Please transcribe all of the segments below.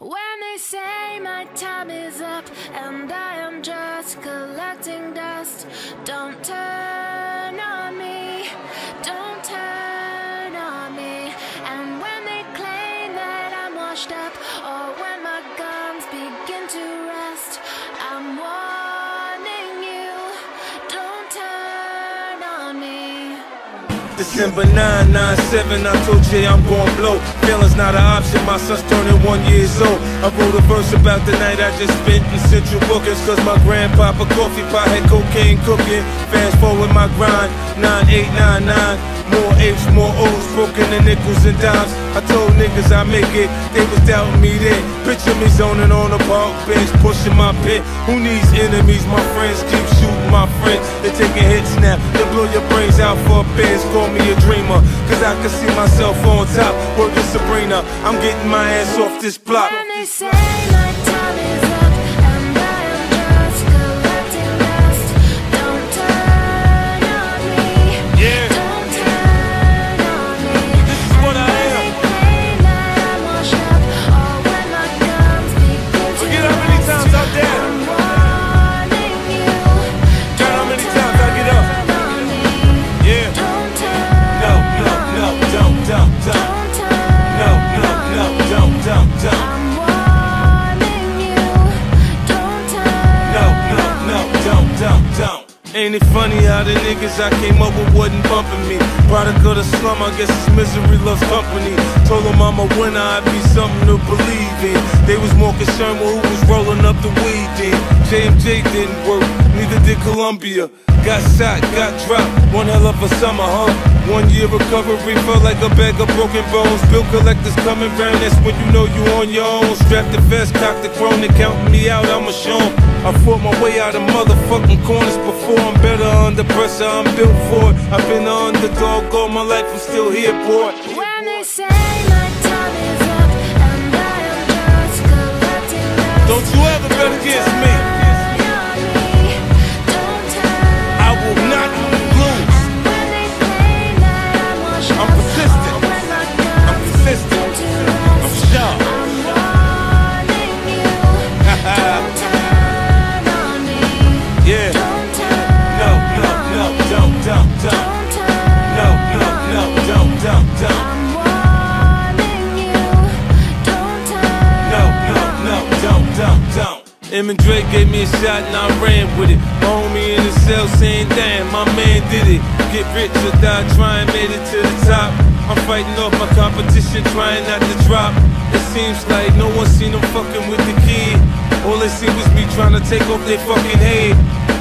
When they say my time is up and I am just collecting dust, don't turn on me, don't turn on me. And when they claim that I'm washed up, or when my gums begin to rust, I'm warning you, don't turn on me. December 997, I told Jay I'm going blow. Feeling's not an option, my son's turning 1 year old. I wrote a verse about the night I just spent in Central Bookings, cause my grandpapa coffee pot had cocaine cooking. Fast forward my grind, 9899, more H's, more O's, broken the nickels and dimes. I told niggas I make it, they was doubting me then. Picture me zoning on a park bench, pushing my pit. Who needs enemies? My friends keep shooting my friends. They're taking hits now, they blow your brains out for a biz. Call me a dreamer, cause I can see myself on top, working Sabrina. I'm getting my ass off this block. When they say my time is up and I am just collecting dust, don't turn on me, don't turn on me. This is what I am. They claim that I'm washed up, or when my gums begin to forget how many times I'm down. I'm warning you, don't how many times I get up. Don't turn no, don't. Don't. I'm warning you, don't turn. No, don't. Ain't it funny how the niggas I came up with wasn't bumping me? Product of the slum, I guess it's misery loves company. Told them I'm a winner, I'd be something to believe in. They was more concerned with who was rolling up the weed then. JMJ didn't work, neither did Columbia. Got shot, got dropped, one hell of a summer, huh? 1 year recovery felt like a bag of broken bones. Bill collectors coming round, that's when you know you on your own. Strap the vest, cock the crown, they counting me out, I'ma show 'em. I fought my way out of motherfucking corners before. I'm better under pressure, I'm built for it. I've been an underdog all my life, I'm still here, boy. When they say my time is up and I am just collecting dust, don't you ever bet against me. Don't turn. I will not lose. And when they claim that I'm washed up, I'm persistent. I'm consistent. I'm sharp. I'm warning you. Don't turn on me. Yeah. Don't. I'm warning you, don't turn. No, don't. Eminem gave me a shot and I ran with it. My homie in the cell saying, damn, my man did it. Get rich or die tryin', made it to the top. I'm fighting off my competition, trying not to drop. It seems like no one seen them fucking with the kid. All they see was me trying to take off their fucking head.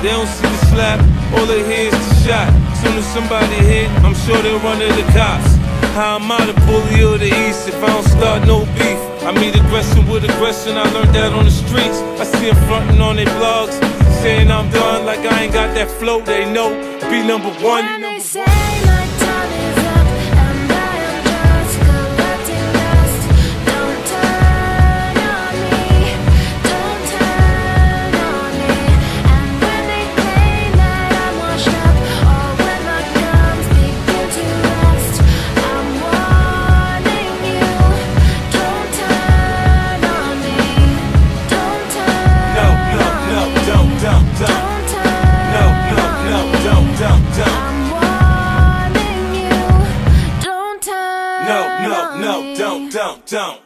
They don't see the slap, all they hear is the shot. Soon as somebody hit, I'm sure they'll run to the cops. How am I the bully of the East if I don't start no beef? I meet aggression with aggression, I learned that on the streets. I see them fronting on their blogs, saying I'm done like I ain't got that flow. They know, be number one. When they say my time is up and I am just collecting dust, don't turn on me, don't turn on me. And when they claim that I'm washed up, or when my gums begin to rust, I'm warning you, don't turn on me, don't turn. No, don't. No, don't. I'm warning you, don't turn. No, don't.